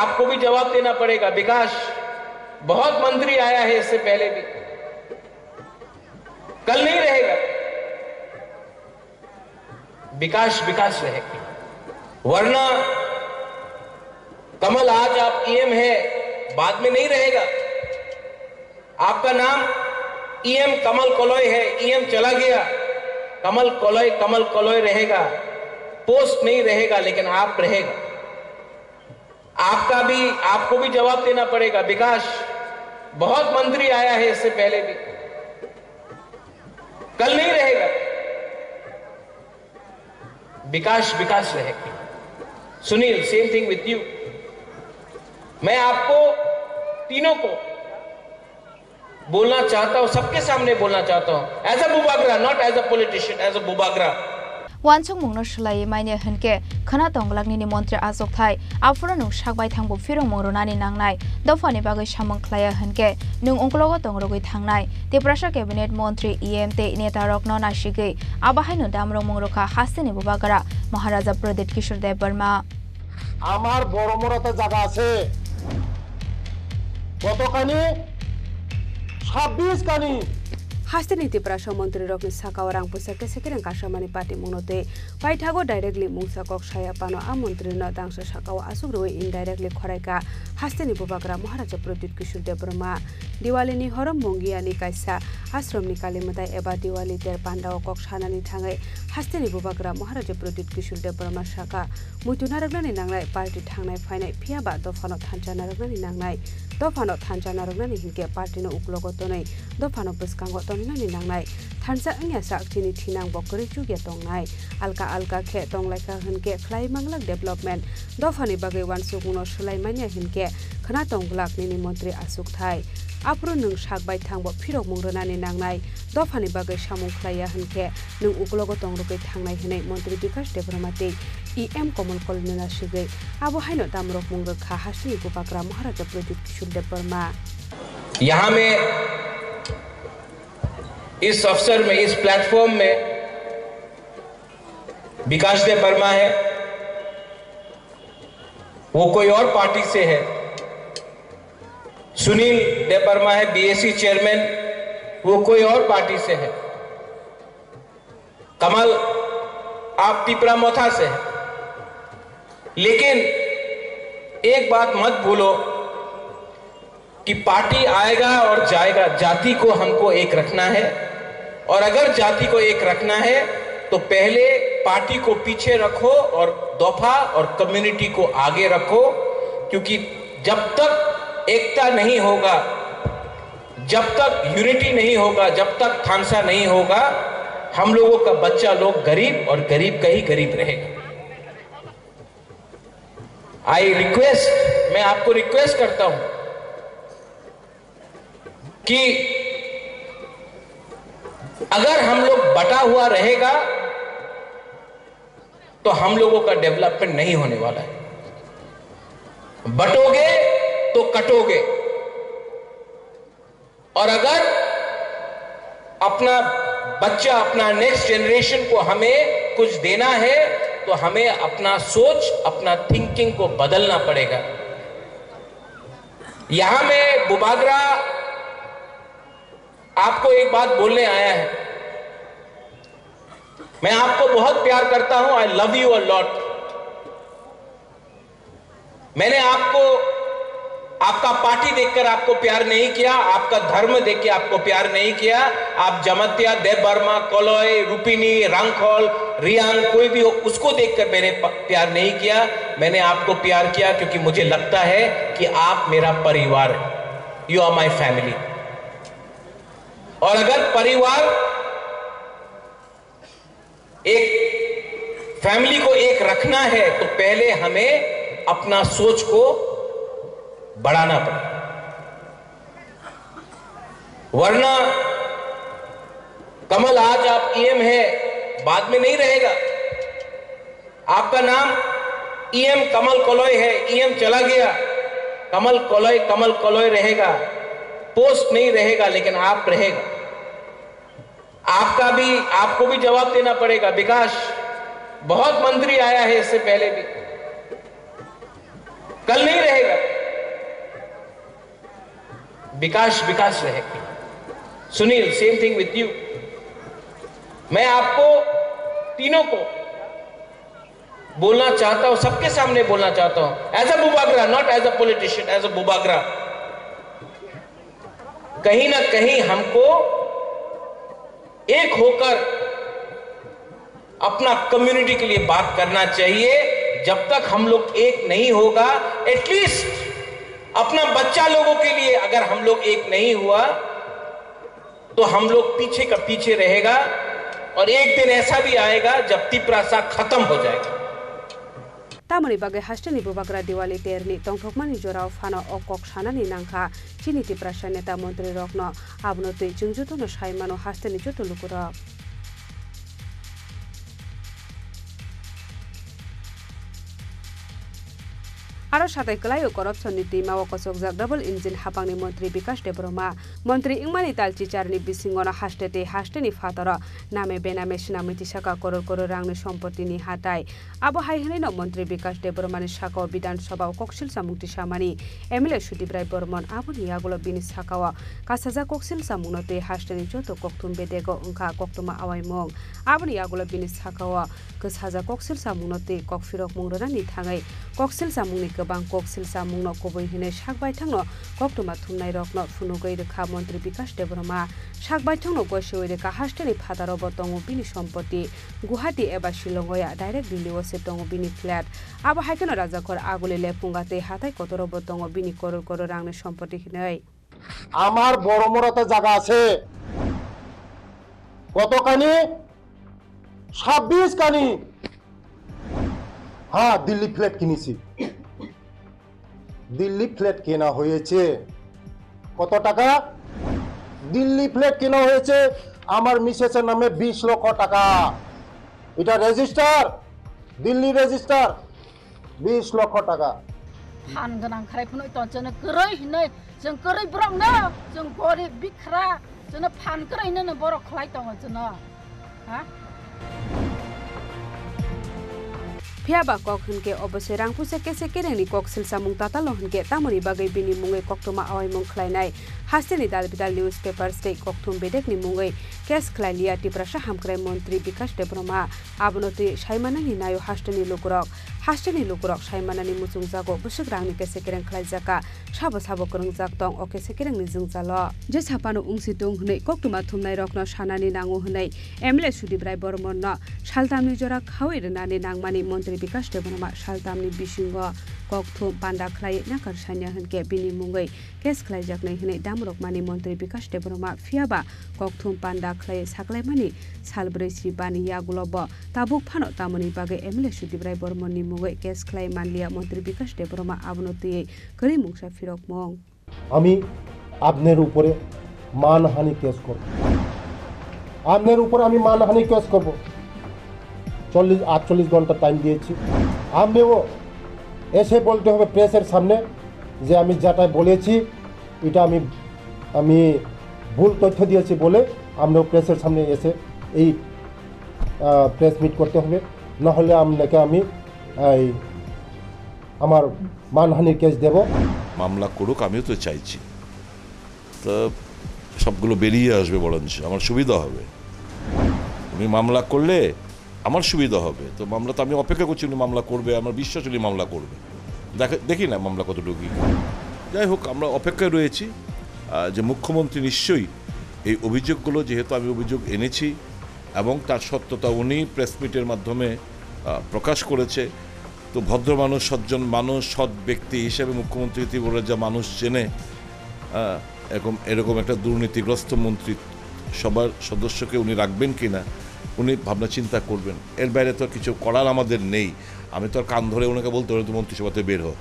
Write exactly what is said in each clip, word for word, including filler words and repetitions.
आपको भी जवाब देना पड़ेगा। विकास, बहुत मंत्री आया है इससे पहले भी, कल नहीं रहेगा। विकास विकास रहेगा, वरना कमल आज आप ई एम है, बाद में नहीं रहेगा। आपका नाम ई एम कमल कोलोई है, ई एम चला गया, कमल कोलोई कमल कोलोई रहेगा, पोस्ट नहीं रहेगा, लेकिन आप रहेगा। आपका भी आपको भी जवाब देना पड़ेगा। विकास, बहुत मंत्री आया है इससे पहले भी, कल नहीं रहेगा। विकास विकास रहेगा। Sunil, same thing with you. मैं आपको तीनों को बोलना चाहता हूँ, सबके सामने बोलना चाहता हूँ, as a Bubagra, not as a politician, as a Bubagra. वानसंग मंगनो सुलाय माइने हनके खाना तंगलागनि निमन्त्रि आजक थाय आफुरा नुं सागबाय थांबो फिरं मंगरुनानि नांनाय दफानि बागै सामंख्लाया हनके नुं अंकलगो तंगरगै थांनाय तेप्रासा केबिनेट मंत्री ई एम ते नेता रक्नो नासिगै आबाहायनो दामरं मंगरुखा हासेनि बुबागरा महाराजा प्रदीप किशोर देव बर्मा। आमार बरमराते जागा आछे गतखानि छब्बीस खानि हास्ते नीतिप्राशा मंत्री रखने साका और आंपुसा के सेकेंड काश्मानी पार्टी मुनोते पाइठागो डायरेक्टली मुंसा कक्षाया पानो आ मंत्री न दांशा साका और आसुग्रोए इनडायरेक्टली खोरेका हास्ते निपुबाकरा महाराजा प्रद्युत किशोर देवबर्मा दिवाली नि हरम मंगिया नि काइसा आश्रम निकाले मताय एबा दिवाली तेर पांडा और कक्षाना नि थांगे हास्ते निपुबाकरा महाराजा प्रद्युत किशोर देवबर्मा साका मुतुना रगने नांगनाय पार्टी थांगनाय फाइनाय फियाबा दफानो थानचाना रगने नांगनाय दफानो थानचाना रगने हिंके पार्टी न उक्लोगतनै दफानो बसकांगो नांनाय थानसा अंगिया साखथिनि थिनां बकरि जुगिया दंनाय आलका आलका खे दंलायखा होनके खलाय मांगलाक डेभलपमेन्ट दफानि बागै वानसुगुनो सुलायमानिया होनके खना दंगलाकनि मंत्री आसुक थाय आप्रो नों सागबाय थांबो फिरक मंग्रोनानि नांनाय दफानि बागै सामुखलाया होनके नों उगलगो दंरुगै थांनाय होनै मंत्री विकास देबरमाते ई एम कमल कलनि नासिगै आबहायनो दामरक मंग्रोखा हासिनि गोबाग्रा महाराजा प्रदीप किशोर देवबर्मा। यहाँ में इस अवसर में, इस प्लेटफॉर्म में विकास देबबर्मा है, वो कोई और पार्टी से है। सुनील देबबर्मा है बी एस सी चेयरमैन, वो कोई और पार्टी से है। कमल, आप त्रिपुरा मोथा से है। लेकिन एक बात मत भूलो कि पार्टी आएगा और जाएगा, जाति को हमको एक रखना है, और अगर जाति को एक रखना है तो पहले पार्टी को पीछे रखो और दफा और कम्युनिटी को आगे रखो, क्योंकि जब तक एकता नहीं होगा, जब तक यूनिटी नहीं होगा, जब तक थानसा नहीं होगा, हम लोगों का बच्चा लोग गरीब और गरीब का ही गरीब रहेगा। आई रिक्वेस्ट, मैं आपको रिक्वेस्ट करता हूं कि अगर हम लोग बटा हुआ रहेगा तो हम लोगों का डेवलपमेंट नहीं होने वाला है। बटोगे तो कटोगे, और अगर अपना बच्चा, अपना नेक्स्ट जनरेशन को हमें कुछ देना है तो हमें अपना सोच, अपना थिंकिंग को बदलना पड़ेगा। यहां में बुबागरा आपको एक बात बोलने आया है। मैं आपको बहुत प्यार करता हूं, I love you a lot. मैंने आपको, आपका पार्टी देखकर आपको प्यार नहीं किया, आपका धर्म देख के आपको प्यार नहीं किया। आप जमतिया, देबबर्मा, कोलोई, रूपिनी, रंगखोल, रियांग, कोई भी हो, उसको देखकर मैंने प्यार नहीं किया। मैंने आपको प्यार किया क्योंकि मुझे लगता है कि आप मेरा परिवार है, यू आर माई फैमिली। और अगर परिवार एक फैमिली को एक रखना है तो पहले हमें अपना सोच को बढ़ाना पड़े, वरना कमल आज आप ई एम है, बाद में नहीं रहेगा। आपका नाम ई एम कमल कोलोई है, ई एम चला गया, कमल कोलोई कमल कोलोई रहेगा, पोस्ट नहीं रहेगा, लेकिन आप रहेगा। आपका भी आपको भी जवाब देना पड़ेगा। विकास, बहुत मंत्री आया है इससे पहले भी, कल नहीं रहेगा। विकास विकास रहेगी। Sunil, same thing with you. मैं आपको तीनों को बोलना चाहता हूं, सबके सामने बोलना चाहता हूं, as a Bubagra, not as a politician, as a बुबागरा। कहीं ना कहीं हमको एक होकर अपना कम्युनिटी के लिए बात करना चाहिए। जब तक हम लोग एक नहीं होगा, एटलीस्ट अपना बच्चा लोगों के लिए अगर हम लोग एक नहीं हुआ तो हम लोग पीछे का पीछे रहेगा। और एक दिन ऐसा भी आएगा जब त्रिपुरा खत्म हो जाएगा। तामनि बगे हास्टेनि बुबाग्रा दिवाली तेरनि तंथोकमानि जोराव फानो अकक सानानि नांखा चिनि त्रिपुरा नेता मंत्री रग्न आबनोते चुंजुतोनो साइमानो हास्टेनि जोतोलुकुरा। आरो साथै कलायो करप्शन नीति मावकसोगजा डबल इंजिन हापांगनि मंत्री विकास देबबर्मा मंत्री इंमानि तालचिचारनि बिसिङनो हास्टेते हास्टेनि फातरा नामे बेनामे सिनामिति साखा करोड़ करोड़ रांनि सम्पत्तिनि हाथाय आबो हायहैनो मंत्री विकास देबबर्मानि साखा विधानसभा कक्सिल सामुंगति सामानि एमएलए सुदीप राय बर्मन आबोनि आगोल बिनि साखावा कासाजा कक्सिल सामुंगनते हास्टेनि जोतो कक्तुम बेदेगो ओंखा कक्तुमा आवायमों आबोनि आगोल बिनि साखावा कसाजा कक्सिल सामुंगनते ककफिरक मुंगरानि थाङै कक्सिल सामुंगनि गोबां कक्सिल सामुंनो कबैहैनो सागबायथांनो कक्तमा थुमनाय रखनो फुनुगै रोखा मंत्री विकास देबबर्मा सागबायथांनो गसेवै रोखा हास्टेनि फादारावबो दङ बिनि सम्पत्ति गुवाहाटी एबा शिलंगया डाइरेक्ट दिल्लीयावसो दङ बिनि फ्ल्याट आबो हायखोनो राजाखर आगुले लेफुंगाते हाथाय कतरबो दङ बिनि करोड़ करोड़ रांनि सम्पत्ति हिनै आमार बरमराते जागा आछे कतखानि छब्बीस खानि हां दिल्ली फ्ल्याट किनेछि। दिल्ली फ्लैट केना होयेछे कत टाका? दिल्ली फ्लैट केना होयेछे आमार मिसेसर नामे बीस लाख टाका। इटा रेजिस्टर, दिल्ली रेजिस्टर, बीस लाख टाका। खान गोनां खायखौनो तजोन गोरै हिनै जों गोरै ब्रंनो जों गरिब बिख्रा जों फान गोरैनो बर' खलाय दङ जों हा फियाबा कक हिनके अबसे रांपु सेके सेके रेनि कक सिलसा मुंगताता लहनके तामनि बागै बिनि मुङै कक्तमा आवाय मुं खलायनाय हास्टेनि दाल बिदाल न्यूज पेपर स्टे कक्तुम बेदेकनि मुङै केस खलायलिया तिप्रासा हामक्राय मंत्री विकास देबबर्मा आबनोति साइमानानि नायो हास्टेनि लुकरक हास्टेनि लुकरक साइमानानि मुचुं जागो बुसुग रांनि केसे केरें खलायजाका साबो साबो करं जागतों अके सेकेरें निजुं जाल जे सापानो उंसि दों हनै कक्तमा थुमनाय रखनो सानानि नाङो हनै एमएलए सुदीप राय बर्मन सालथामनि जरा खावै रनानि नांमानि मंत्री विकास देबबर्मा सालथामनि बिसिङ कक्तुम पान्दा खलाय नाकर सान्या हनके बिनि मुङै केस खलायजाकनै हनै दामरकमानि मंत्री विकास देबबर्मा फियाबा कक्तुम पान्दा खलाय साग्लायमानि सालब्रै सिबानि यागुलब ताबुक फानो तामनि बागे एमएलए सुदीप राय बर्मननि मुङै केस खलाय मानलिया मंत्री विकास देबबर्मा आबनोतियै गरि मुंसा फिरक मं आमी आपनेर उपरे मानहानि केस करब। आपनेर उपरे आमी मानहानि केस करब। चल्लिस आठचल्लिस घंटा टाइम दिए हमें वो ऐसे बोलते हुए प्रेसर सामने जे हमें जाटा बोले इटा हमें हमें भूल तथ्य दिए बोले हमने प्रेसर सामने ऐसे यही प्रेस मीट करते हुए ना होले हमने क्या हमें हमार मानहानि केस देव मामला करुक हमें तो चाहिए तो सबगुलो बेरिए आसबे बरंच आमार सुविधा होबे उनी मामला करले আমার সুবিধা হবে। তো মামলা তো আমি অপেক্ষা করছি উনি মামলা করবে, আমার বিশ্বাস উনি মামলা করবে। দেখে দেখি না মামলা কতটুকু। যাই হোক আমরা অপেক্ষায় রয়েছি যে মুখ্যমন্ত্রী নিশ্চয়ই এই অভিযোগগুলো, যেহেতু আমি অভিযোগ এনেছি এবং তার সত্যতা উনি প্রেস মিটের মাধ্যমে প্রকাশ করেছে, তো ভদ্র মানুষ, সজ্জন মানুষ, সৎ ব্যক্তি হিসেবে মুখ্যমন্ত্রী ত্রিপুরার যা মানুষ চেনে এরকম এরকম একটা দুর্নীতিগ্রস্ত মন্ত্রী সবার সদস্যকে উনি রাখবেন কি না উনি ভাবনা চিন্তা করবেন। এর বাইরে তো কিছু করার আমাদের নেই। আমি তো আর কান ধরে ওনাকে বলতে পারি মন্ত্রিসভাতে বের হো,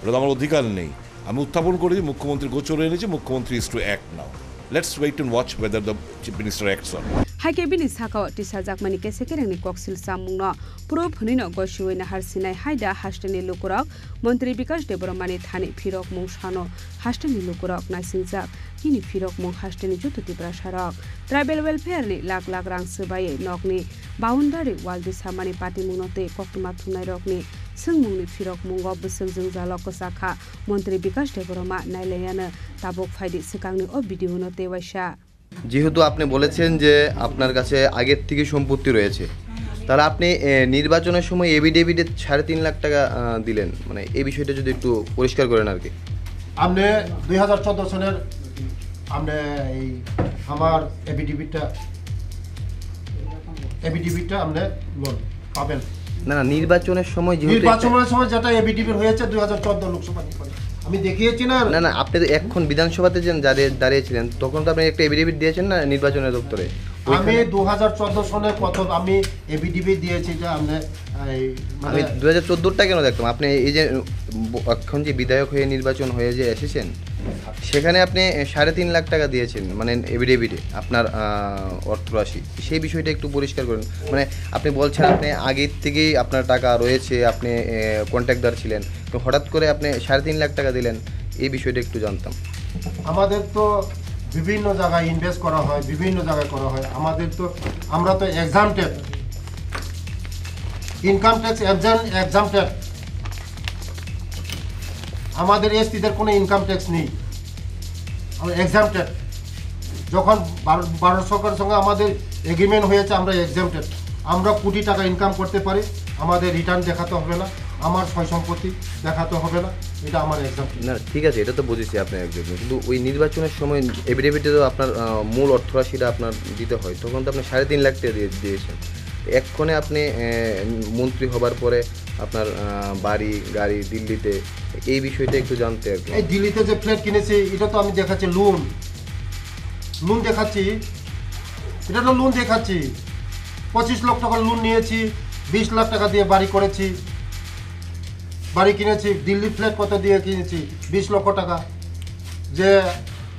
ওটা তো আমার অধিকার নেই। আমি উত্থাপন করেছি মুখ্যমন্ত্রী গোচরে এনেছি মুখ্যমন্ত্রী is to act now. Let's wait and watch whether the chief minister acts or हाइके बिनि साखा टिसाजाक मानि केसे केरेंनि कक्सिल सामुंगनो प्रूफ हनिनो गसुयना हारसिनाय हायदा हास्टेनि लुकुरक मंत्री विकास देबबर्मानि थाने फिरक मुं सानो हास्टेनि लुकुरक नासिंजाक किनि फिरक मुं हास्टेनि जुतुति प्रसारक ट्राइबेल वेलफेयरनि लाख लाख रां सोबायै नकनि बाउन्डारि वालदि सामानि पार्टी मुंनोते कक्तमा थुमनाय रकनि संगमुंनि फिरक मुंगो बोसोंजों जालक साखा मंत्री विकास देबबर्मा नायलायानो ताबक फायदि सिगांनि अ बिदिउनोते वाइसा जेहेतु आपने बोलेছেন যে আপনার কাছে আগে থেকে সম্পত্তি রয়েছে তাহলে আপনি নির্বাচনের সময় এভিডেভিডে तीन पॉइंट पाँच লাখ টাকা দিলেন মানে এই বিষয়টা যদি একটু পরিষ্কার করেন আর কি আপনি दो हज़ार चौदह সনের আমরা এই আমার এভিডেভিডটা এভিডেভিডটা আমরা লোন পাবেন না না নির্বাচনের সময় যেহেতু নির্বাচনের সময় যেটা এভিডেভিড হয়েছে दो हज़ार चौदह লোকসভা নির্বাচন আমি দেখিয়েছি না না না আপনি এখন বিধানসভাতে যেন দাঁড়িয়ে ছিলেন তখন তো আপনি একটা এভিডেভিট দিয়েছেন না নির্বাচনের দপ্তরে আমি दो हज़ार चौदह সনে কত আমি এভিডেভিট দিয়েছি যে আমরা মানে दो हज़ार चौदह টা কেন দেখতাম আপনি এই যে এখন যে বিধায়ক হয়ে নির্বাচন হয়ে যে এসেছেন সেখানে আপনি तीन पॉइंट पाँच লাখ টাকা দিয়েছেন মানে এভিডেভিটে আপনার অর্থরাশি সেই বিষয়টা একটু পরিষ্কার করেন মানে আপনি বলছেন আপনি আগে থেকেই আপনার টাকা রয়েছে আপনি কন্ট্রাক্টর ছিলেন তো হঠাৎ করে আপনি तीन पॉइंट पाँच লাখ টাকা দিলেন এই বিষয়টা একটু জানতাম আমাদের তো বিভিন্ন জায়গায় ইনভেস্ট করা হয় বিভিন্ন জায়গায় করা হয় আমাদের তো আমরা তো এক্সামটেড ইনকাম ট্যাক্স এক্সামটেড আমাদের এসটিদের কোনো ইনকাম ট্যাক্স নেই আমরা এক্সামটেড যখন বারো সরকারের সঙ্গে আমাদের এগ্রিমেন্ট হয়েছে আমরা এক্সামটেড আমরা কোটি টাকা ইনকাম করতে পারি আমাদের রিটার্ন দেখাতে হবে না আমার সয় সম্পত্তি দেখাতে হবে না এটা আমার এক্সামটেড না ঠিক আছে এটা তো বুঝেছি আপনি একদম কিন্তু ওই নির্বাচনের সময় এভিডেভিটে তো আপনার মূল অর্থরাশিটা আপনার দিতে হয় তখন তো আপনি সাড়ে তিন লাখ টাকা দিয়ে দিয়েছেন এক্ষণে আপনি মন্ত্রী হবার পরে আপনার বাড়ি গাড়ি দিল্লিতে এই বিষয়টা একটু জানতে আর কি এই দিল্লিতে যে ফ্ল্যাট কিনেছে এটা তো আমি দেখাচ্ছি লোন লোন দেখাচ্ছি এটা তো লোন দেখাচ্ছি पच्चीस লাখ টাকা লোন নিয়েছি बीस লাখ টাকা দিয়ে বাড়ি করেছি বাড়ি কিনেছি দিল্লি ফ্ল্যাট কত দিয়ে কিনেছি बीस লক্ষ টাকা যে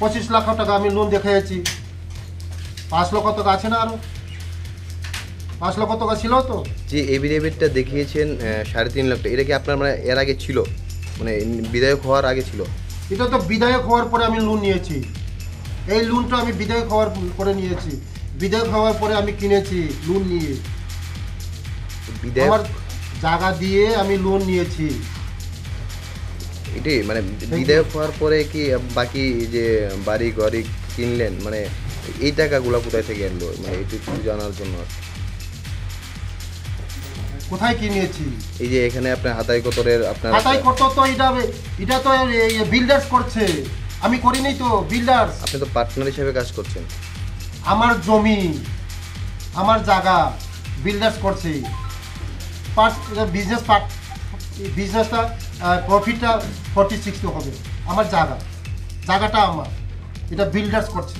पच्चीस লাখ টাকা আমি লোন দেখাইছি पाँच লক্ষ টাকা আছে না আর पाँच লক্ষ টাকা ছিল তো যে এভিডেভিটটা দেখিয়েছেন तीन पॉइंट पाँच লাখ টাকা এটা কি আপনার মানে এর আগে ছিল মানে বিধায়ক হওয়ার আগে ছিল এটা তো বিধায়ক হওয়ার পরে আমি লোন নিয়েছি এই লোনটা আমি বিধায়ক হওয়ার পরে নিয়েছি বিধায়ক হওয়ার পরে আমি কিনেছি লোন নিয়ে বিধায়ক আমার জায়গা দিয়ে আমি লোন নিয়েছি এটাই মানে বিধায়ক হওয়ার পরে কি বাকি যে বাড়ি ঘরে কিনলেন মানে এই টাকাগুলো কোথায় থেকে এলো মানে এটা কিছু জানার জন্য কোথায় কিনেছি এই যে এখানে আপনি হাতাই কতরের আপনার হাতাই কত তো এটা এটা তো বিল্ডার্স করছে আমি করি নাই তো বিল্ডার্স আপনি তো পার্টনার হিসেবে কাজ করছেন আমার জমি আমার জায়গা বিল্ডার্স করছে পার্ট বিজনেস পার্ট বিজনেসটা প্রফিটটা छियालीस তো হবে আমার জায়গা জায়গাটা আমার এটা বিল্ডার্স করছে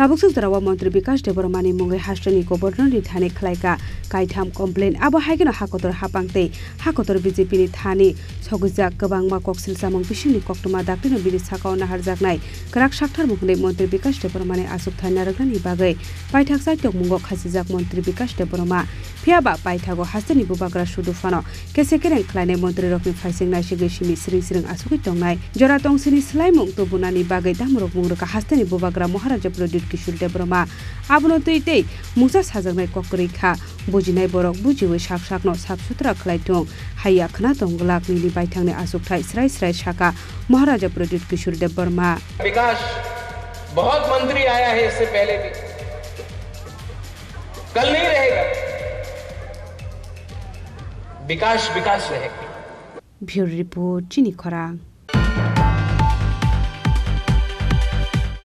ताबुकसुक दरावा मंत्री विकास देबबर्मानि मुंगे हास्टनि गवर्नरनि थाने खलायका गायथाम कमप्लेन आबो हायगेन हाकतर हापांगते हाकतर बीजेपीनि थाने सगुजा गोबांमा कक्सिल जामं बिसिनि कक्तमा दाखिनो बिनि साखाव नाहारजागनाय ग्राक साक्थार मुंगे मंत्री विकास देबबर्मानि आसुक थाना रगनानि बागै पायथाक सायथक मुंगो खासिजाक मंत्री विकास देबबर्मा फियाबा पायथागो हास्टनि बुबाग्रा सुदुफानो केसेकेरें खलायनाय मंत्री रकनि फाइसिंनाय सिगैसिमि सिरिं सिरिं आसुखै दंनाय जरा दंसिनि सिलायमुं तबुनानि बागै दामरक मुंगरका हास्टनि बुबाग्रा महाराजा प्रद्योत किशोर देबबर्मा आबनतैते मुसा साजानाय ककरैखा बुजिनाय बरक बुजिवै साफ साखनो साफ सुथरा खलायथं हाया खना दंगलाक निलि बायथांनि आसुखथाय स्राय स्राय साखा महाराजा प्रद्योत किशोर देबबर्मा विकास बहुत मंत्री आया है इससे पहले भी कल नहीं रहेगा विकास विकास रहेगा ब्यूरो रिपोर्ट चीनी खरा।